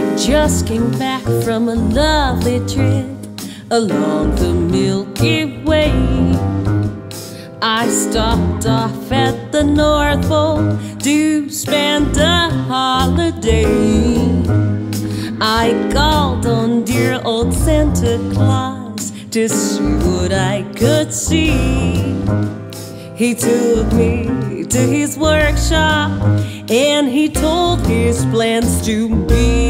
I just came back from a lovely trip along the Milky Way. I stopped off at the North Pole to spend a holiday. I called on dear old Santa Claus to see what I could see. He took me to his workshop and he told his plans to me.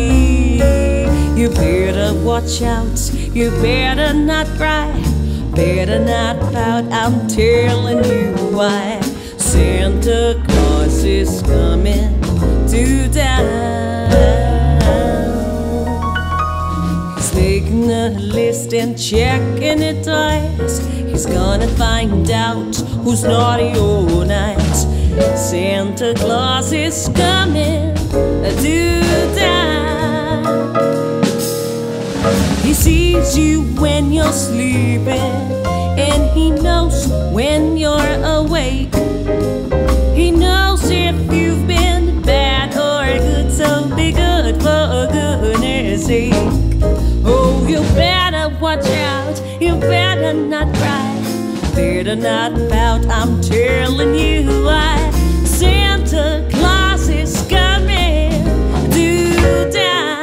You better watch out, you better not cry, better not pout, I'm telling you why. Santa Claus is coming to town. He's making a list and checking it twice. He's gonna find out who's naughty or nice. Santa Claus is coming to town. He sees you when you're sleeping, and he knows when you're awake. He knows if you've been bad or good, so be good for goodness sake. Oh, you better watch out, you better not cry, better not pout, I'm telling you why. Santa Claus is coming to town.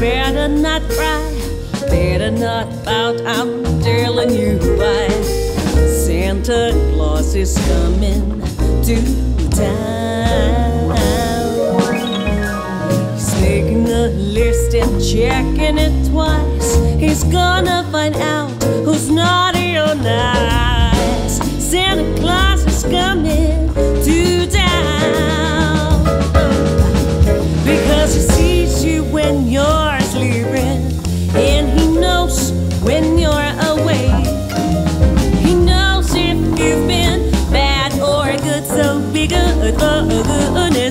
Better not cry, better not pout, I'm telling you why. Santa Claus is coming to town. He's making a list and checking it twice. He's gonna find out who's naughty or nice. Santa Claus is coming to town. Because he sees you when you're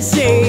say